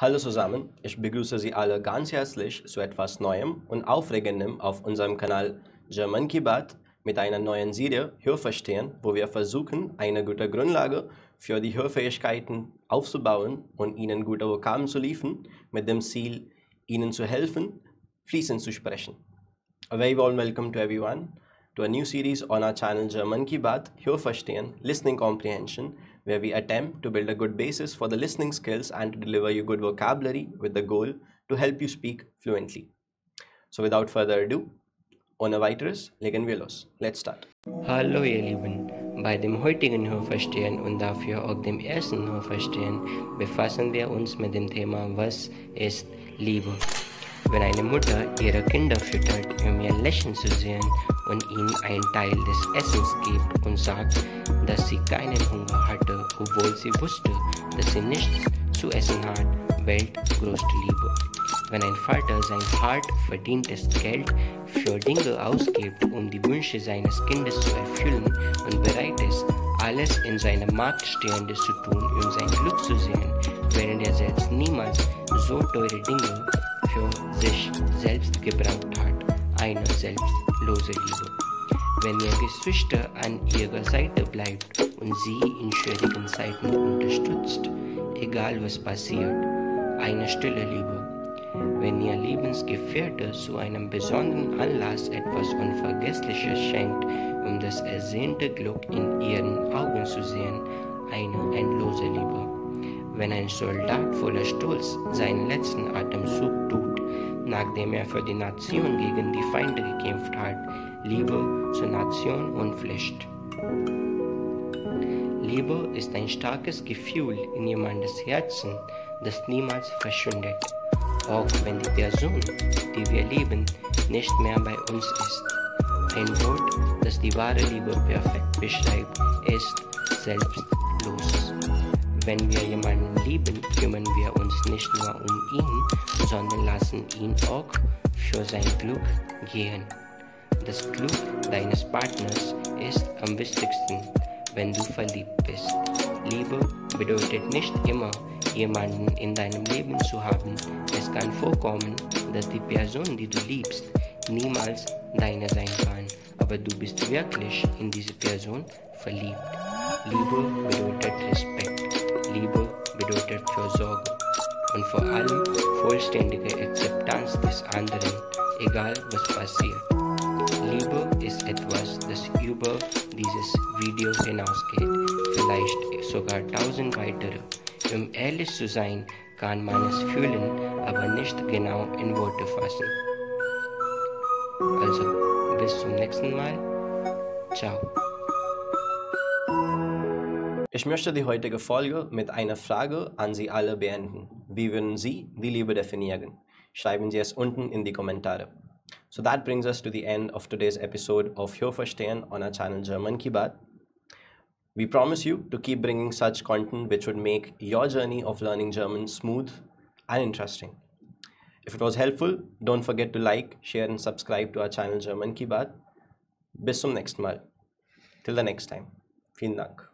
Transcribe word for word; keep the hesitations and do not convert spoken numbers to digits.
Hallo zusammen, ich begrüße Sie alle ganz herzlich zu etwas Neuem und Aufregendem auf unserem Kanal German Ki Baat mit einer neuen Serie Hörverstehen, wo wir versuchen, eine gute Grundlage für die Hörfähigkeiten aufzubauen und Ihnen gute Vokabeln zu liefern, mit dem Ziel, Ihnen zu helfen, fließend zu sprechen. A very warm welcome to everyone to a new series on our channel German Ki Baat Hörverstehen Listening Comprehension, where we attempt to build a good basis for the listening skills and to deliver you good vocabulary with the goal to help you speak fluently. So without further ado, ohne weiteres, legen wir los. Let's start. Hallo ihr Lieben, bei dem heutigen Hörverstehen und dafür auch dem ersten Hörverstehen befassen wir uns mit dem Thema, was ist Liebe? Wenn eine Mutter ihre Kinder füttert, um ihr Lächeln zu sehen und ihnen einen Teil des Essens gibt und sagt, dass sie keinen Hunger hatte, obwohl sie wusste, dass sie nichts zu essen hat, weltgrößte Liebe. Wenn ein Vater sein hart verdientes Geld für Dinge ausgibt, um die Wünsche seines Kindes zu erfüllen und bereit ist, alles in seiner Macht Stehendes zu tun, um sein Glück zu sehen, während er selbst niemals so teure Dinge für sich selbst gebraucht hat, eine selbstlose Liebe. Wenn ihr Geschwister an ihrer Seite bleibt und sie in schwierigen Zeiten unterstützt, egal was passiert, eine stille Liebe. Wenn ihr Lebensgefährte zu einem besonderen Anlass etwas Unvergessliches schenkt, um das ersehnte Glück in ihren Augen zu sehen, eine endlose Liebe. Wenn ein Soldat voller Stolz seinen letzten Atemzug tut, nachdem er für die Nation gegen die Feinde gekämpft hat, Liebe zur Nation und Pflicht. Liebe ist ein starkes Gefühl in jemandes Herzen, das niemals verschwindet, auch wenn die Person, die wir lieben, nicht mehr bei uns ist. Ein Wort, das die wahre Liebe perfekt beschreibt, ist selbstlos. Wenn wir jemanden lieben, kümmern wir uns nicht nur um ihn, sondern lassen ihn auch für sein Glück gehen. Das Glück deines Partners ist am wichtigsten, wenn du verliebt bist. Liebe bedeutet nicht immer, jemanden in deinem Leben zu haben. Es kann vorkommen, dass die Person, die du liebst, niemals deine sein kann, aber du bist wirklich in diese Person verliebt. Liebe bedeutet Respekt. Liebe bedeutet Fürsorge und vor allem vollständige Akzeptanz des anderen, egal was passiert. Liebe ist etwas, das über dieses Video hinausgeht, vielleicht sogar tausend weitere. Um ehrlich zu sein, kann man es fühlen, aber nicht genau in Worte fassen. Also, bis zum nächsten Mal. Ciao. Ich möchte die heutige Folge mit einer Frage an Sie alle beenden. Wie würden Sie die Liebe definieren? Schreiben Sie es unten in die Kommentare. So that brings us to the end of today's episode of Hörverstehen on our channel German Ki Baat. We promise you to keep bringing such content which would make your journey of learning German smooth and interesting. If it was helpful, don't forget to like, share and subscribe to our channel German Ki Baat. Bis zum nächsten Mal. Till the next time. Vielen Dank.